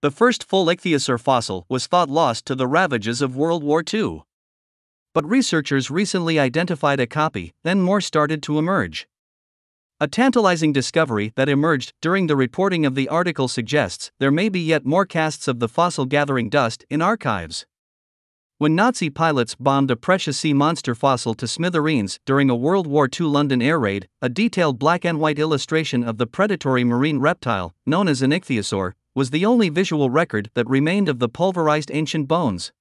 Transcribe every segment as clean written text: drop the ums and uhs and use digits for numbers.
The first full ichthyosaur fossil was thought lost to the ravages of World War II. But researchers recently identified a copy, and more started to emerge. A tantalizing discovery that emerged during the reporting of the article suggests there may be yet more casts of the fossil gathering dust in archives. When Nazi pilots bombed a precious sea monster fossil to smithereens during a World War II London air raid, a detailed black and white illustration of the predatory marine reptile, known as an ichthyosaur, was the only visual record that remained of the pulverized ancient bones.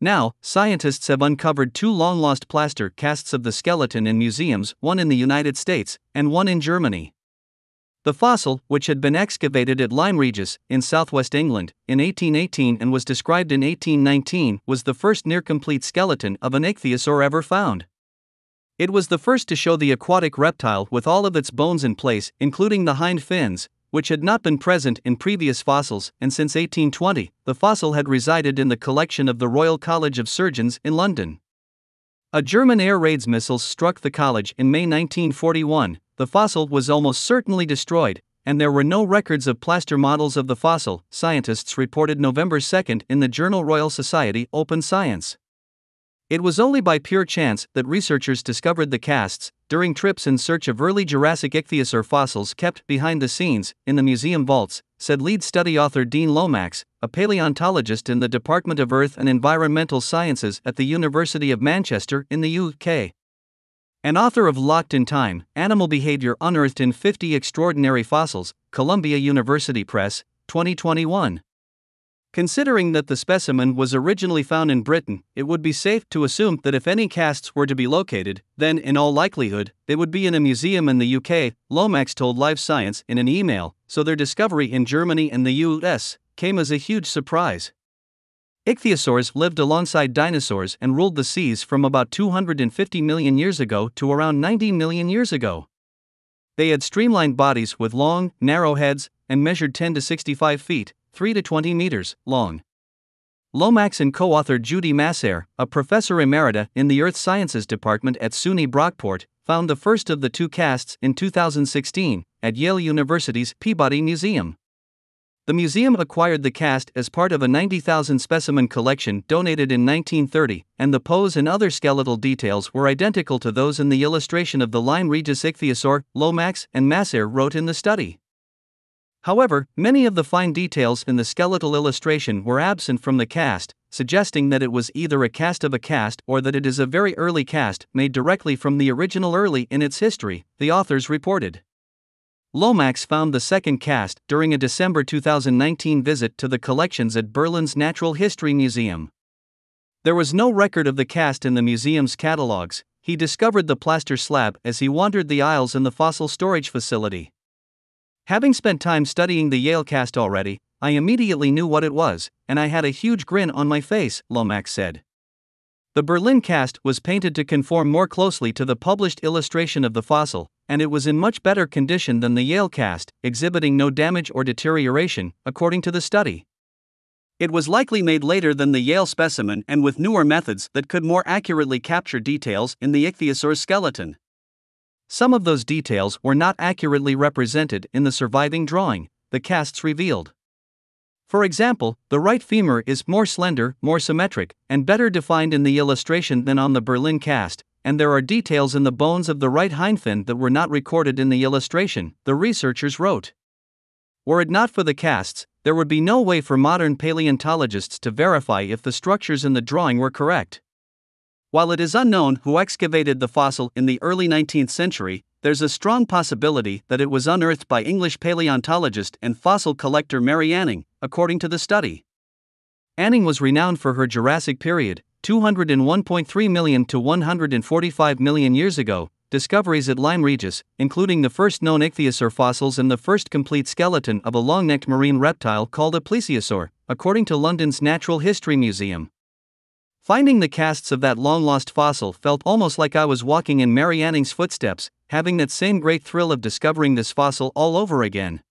Now, scientists have uncovered two long-lost plaster casts of the skeleton in museums, one in the United States and one in Germany. The fossil, which had been excavated at Lyme Regis, in southwest England, in 1818 and was described in 1819, was the first near-complete skeleton of an ichthyosaur ever found. It was the first to show the aquatic reptile with all of its bones in place, including the hind fins, which had not been present in previous fossils, and since 1820, the fossil had resided in the collection of the Royal College of Surgeons in London. A German air raid's missiles struck the college in May 1941, the fossil was almost certainly destroyed, and there were no records of plaster models of the fossil, scientists reported November 2 in the journal Royal Society Open Science. It was only by pure chance that researchers discovered the casts during trips in search of early Jurassic ichthyosaur fossils kept behind the scenes in the museum vaults, said lead study author Dean Lomax, a paleontologist in the Department of Earth and Environmental Sciences at the University of Manchester in the UK. And author of Locked in Time, Animal Behavior Unearthed in 50 Extraordinary Fossils, Columbia University Press, 2021. Considering that the specimen was originally found in Britain, it would be safe to assume that if any casts were to be located, then in all likelihood, they would be in a museum in the UK, Lomax told Live Science in an email, so their discovery in Germany and the US came as a huge surprise. Ichthyosaurs lived alongside dinosaurs and ruled the seas from about 250 million years ago to around 90 million years ago. They had streamlined bodies with long, narrow heads, and measured 10 to 65 feet. 3 to 20 meters, long. Lomax and co-author Judy Massare, a professor emerita in the Earth Sciences Department at SUNY Brockport, found the first of the two casts in 2016 at Yale University's Peabody Museum. The museum acquired the cast as part of a 90,000 specimen collection donated in 1930, and the pose and other skeletal details were identical to those in the illustration of the Lyme Regis ichthyosaur, Lomax and Massare wrote in the study. However, many of the fine details in the skeletal illustration were absent from the cast, suggesting that it was either a cast of a cast or that it is a very early cast made directly from the original early in its history, the authors reported. Lomax found the second cast during a December 2019 visit to the collections at Berlin's Natural History Museum. There was no record of the cast in the museum's catalogs. He discovered the plaster slab as he wandered the aisles in the fossil storage facility. Having spent time studying the Yale cast already, I immediately knew what it was, and I had a huge grin on my face, Lomax said. The Berlin cast was painted to conform more closely to the published illustration of the fossil, and it was in much better condition than the Yale cast, exhibiting no damage or deterioration, according to the study. It was likely made later than the Yale specimen and with newer methods that could more accurately capture details in the ichthyosaur's skeleton. Some of those details were not accurately represented in the surviving drawing, the casts revealed. For example, the right femur is more slender, more symmetric, and better defined in the illustration than on the Berlin cast, and there are details in the bones of the right hindfin that were not recorded in the illustration, the researchers wrote. Were it not for the casts, there would be no way for modern paleontologists to verify if the structures in the drawing were correct. While it is unknown who excavated the fossil in the early 19th century, there's a strong possibility that it was unearthed by English paleontologist and fossil collector Mary Anning, according to the study. Anning was renowned for her Jurassic period, 201.3 million to 145 million years ago, discoveries at Lyme Regis, including the first known ichthyosaur fossils and the first complete skeleton of a long-necked marine reptile called a plesiosaur, according to London's Natural History Museum. Finding the casts of that long-lost fossil felt almost like I was walking in Mary Anning's footsteps, having that same great thrill of discovering this fossil all over again.